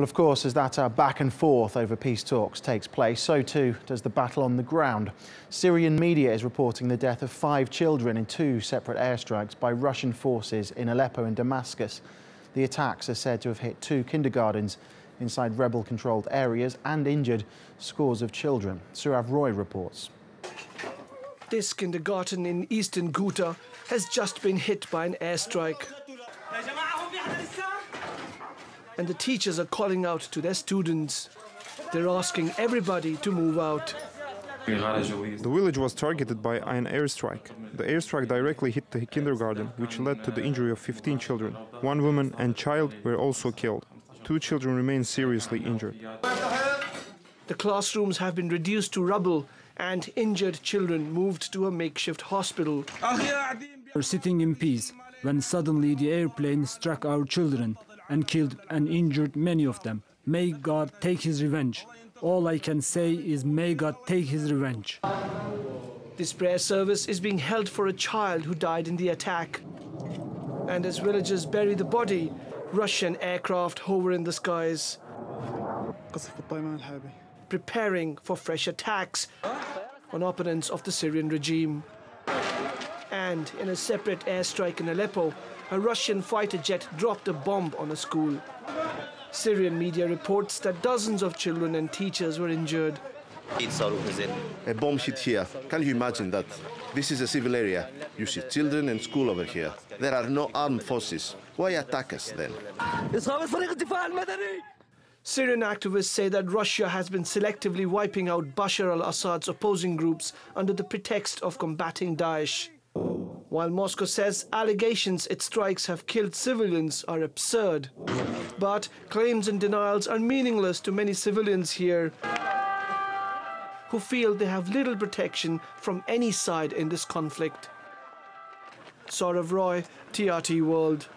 Well, of course, as that back and forth over peace talks takes place, so too does the battle on the ground. Syrian media is reporting the death of 5 children in 2 separate airstrikes by Russian forces in Aleppo and Damascus. The attacks are said to have hit 2 kindergartens inside rebel-controlled areas and injured scores of children. Sourav Roy reports. This kindergarten in eastern Ghouta has just been hit by an airstrike. And the teachers are calling out to their students. They're asking everybody to move out. The village was targeted by an airstrike. The airstrike directly hit the kindergarten, which led to the injury of 15 children. 1 woman and child were also killed. 2 children remain seriously injured. The classrooms have been reduced to rubble and injured children moved to a makeshift hospital. We're sitting in peace when suddenly the airplane struck our children and killed and injured many of them. May God take his revenge. All I can say is may God take his revenge. This prayer service is being held for a child who died in the attack. And as villagers bury the body, Russian aircraft hover in the skies, preparing for fresh attacks on opponents of the Syrian regime. And in a separate airstrike in Aleppo, a Russian fighter jet dropped a bomb on a school. Syrian media reports that dozens of children and teachers were injured. A bomb hit here. Can you imagine that? This is a civil area. You see children and school over here. There are no armed forces. Why attack us then? Syrian activists say that Russia has been selectively wiping out Bashar al-Assad's opposing groups under the pretext of combating Daesh. While Moscow says allegations its strikes have killed civilians are absurd. But claims and denials are meaningless to many civilians here who feel they have little protection from any side in this conflict. Sourav Roy, TRT World.